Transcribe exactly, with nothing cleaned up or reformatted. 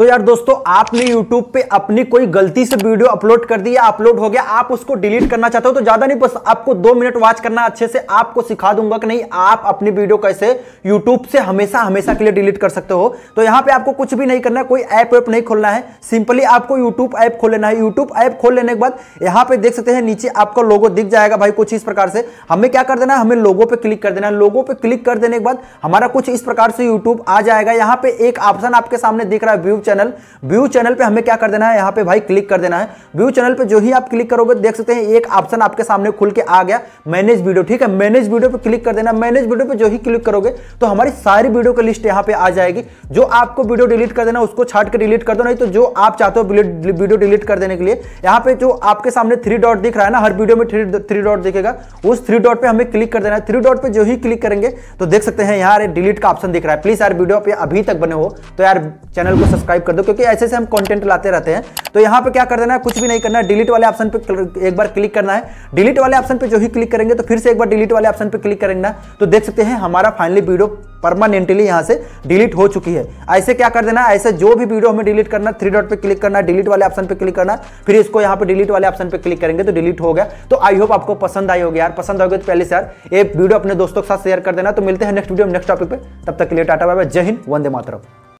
तो यार दोस्तों, आपने YouTube पे अपनी कोई गलती से वीडियो अपलोड कर दी या अपलोड हो गया, आप उसको डिलीट करना चाहते हो, तो ज्यादा नहीं, बस आपको दो मिनट वॉच करना, अच्छे से आपको सिखा दूंगा कि नहीं आप अपनी वीडियो कैसे YouTube से हमेशा हमेशा के लिए डिलीट कर सकते हो। तो यहाँ पे आपको कुछ भी नहीं करना है, कोई ऐप वैप नहीं खोलना है, सिंपली आपको यूट्यूब ऐप खोल लेना है। यूट्यूब ऐप खोल लेने के बाद यहाँ पे देख सकते हैं नीचे आपका लोगो दिख जाएगा भाई कुछ इस प्रकार से। हमें क्या कर देना है, हमें लोगो पे क्लिक कर देना है। लोगो पे क्लिक कर देने के बाद हमारा कुछ इस प्रकार से यूट्यूब आ जाएगा। यहाँ पे एक ऑप्शन आपके सामने दिख रहा है व्यू चैनल। व्यू चैनल पे हमें क्या कर देना है, यहाँ पे भाई क्लिक कर देना है। व्यू चैनल पे जो ही आप क्लिक करोगे देख सकते हैं एक ऑप्शन आपके सामने खुल के आ गया, मैनेज वीडियो। ठीक है, मैनेज वीडियो पे क्लिक कर देना। मैनेज वीडियो पे जो ही क्लिक करोगे तो हमारी सारी वीडियो की लिस्ट यहाँ पे आ जाएगी। जो आपको वीडियो डिलीट कर देना उसको छाट के डिलीट कर दो, नहीं तो जो आप चाहते हो वीडियो डिलीट कर देने के लिए यहाँ पे जो आपके सामने थ्री डॉट दिख रहा है ना, हर वीडियो में थ्री थ्री डॉट दिखेगा, उस थ्री डॉट पे हमें क्लिक कर देना है। थ्री डॉट पे जो ही क्लिक करेंगे तो देख सकते हैं यार डिलीट का ऑप्शन दिख रहा है। प्लीज यार वीडियो पे अभी तक बने हो तो यार चैनल को सब्सक्राइब कर दो, क्योंकि ऐसे से हम कंटेंट लाते रहते हैं। तो यहाँ पे क्या कर देना है, कुछ भी नहीं करना है, डिलीट वाले ऑप्शन पे एक बार क्लिक करना है। डिलीट वाले ऑप्शन पे जो ही क्लिक करेंगे तो फिर से एक बार डिलीट वाले ऑप्शन पे क्लिक करेंगे तो देख सकते हैं हमारा फाइनली वीडियो परमानेंटली यहाँ से डिलीट हो चुकी है। ऐसे क्या कर देना है, ऐसे जो भी वीडियो हमें डिलीट करना, थ्री डॉट पे क्लिक करना, डिलीट वाले ऑप्शन पे क्लिक करना, फिर इसको यहाँ पे डिलीट वाले ऑप्शन पे क्लिक करेंगे तो डिलीट हो गया। तो आई होप आपको पसंद आई होगी यार। पसंद आओगे तो पहले से यार ये वीडियो अपने दोस्तों के साथ शेयर कर देना। तो मिलते हैं नेक्स्ट वीडियो में नेक्स्ट टॉपिक पे, तब तक के लिए टाटा बाय बाय। जय हिंद, वंदे मातरम।